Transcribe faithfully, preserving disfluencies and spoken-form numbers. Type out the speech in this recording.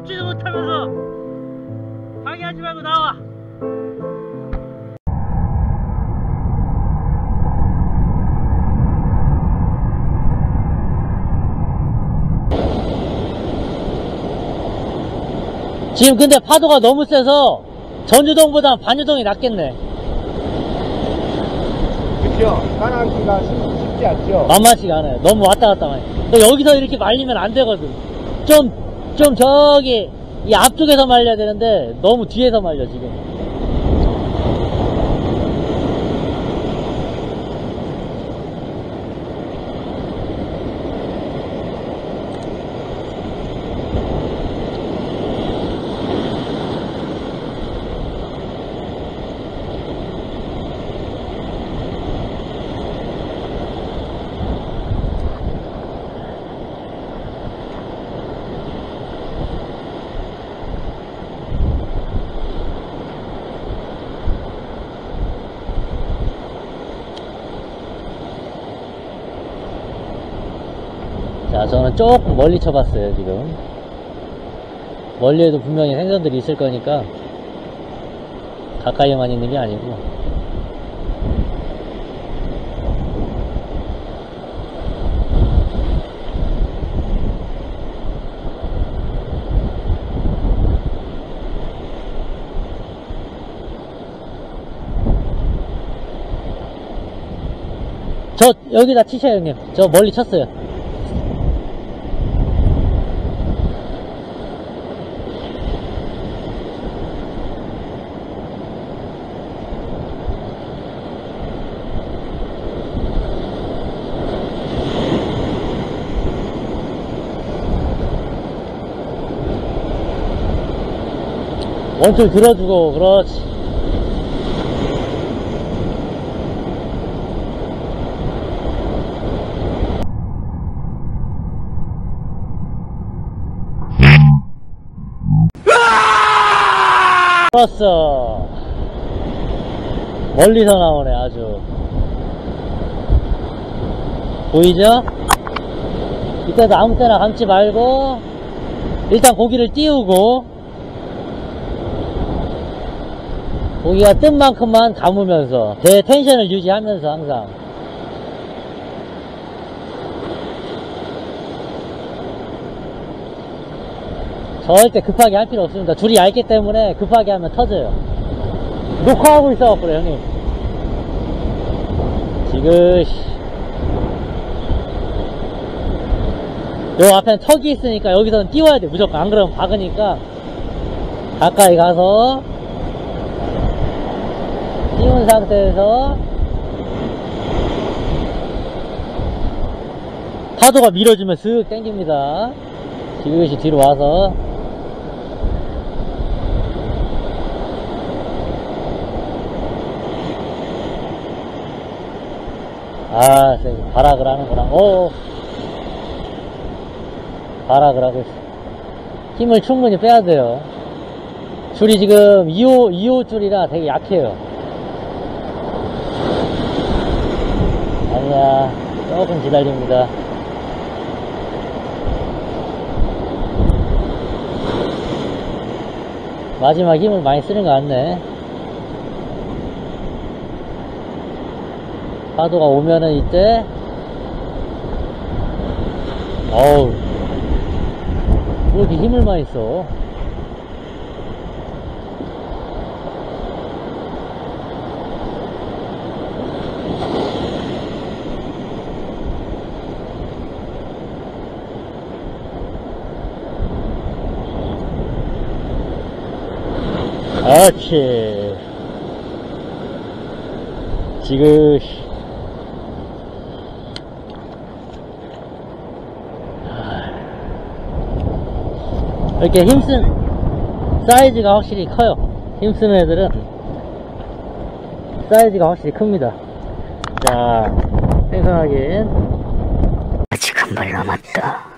잡지도 못하면서 방해하지 말고 나와. 지금 근데 파도가 너무 세서 전주동보다 반유동이 낫겠네. 그쵸? 따라하기가 쉽지 않죠? 만만치가 않아요. 너무 왔다 갔다 많이. 여기서 이렇게 말리면 안 되거든. 좀, 좀 저기 이 앞쪽에서 말려야 되는데 너무 뒤에서 말려 지금. 자, 저는 조금 멀리 쳐봤어요. 지금 멀리에도 분명히 생선들이 있을 거니까 가까이만 있는 게 아니고. 저 여기다 치셔요 형님. 저 멀리 쳤어요. 원줄 들어주고, 그렇지. 좋았어. 멀리서 나오네, 아주. 보이죠? 이때도 아무 때나 감지 말고, 일단 고기를 띄우고, 고기가 뜬 만큼만 감으면서 제 텐션을 유지하면서 항상. 절대 급하게 할 필요 없습니다. 줄이 얇기 때문에 급하게 하면 터져요. 녹화하고 있어 그래 형님. 지그시 요 앞에는 턱이 있으니까 여기서는 띄워야 돼 무조건. 안 그러면 박으니까 가까이 가서 띄운 상태에서 파도가 밀어주면 슥 당깁니다. 지그시 뒤로 와서 아 발악을 하는구나. 오, 발악을 하고 있어. 힘을 충분히 빼야 돼요. 줄이 지금 이 호, 이 호 줄이라 되게 약해요. 자, 조금 기다립니다. 마지막 힘을 많이 쓰는 것 같네. 파도가 오면은 이때 어우 왜 이렇게 힘을 많이 써. 그렇지. 지그시. 이렇게 힘쓴 사이즈가 확실히 커요. 힘쓰는 애들은 사이즈가 확실히 큽니다. 자, 생선하긴. 아직 한 발 남았다.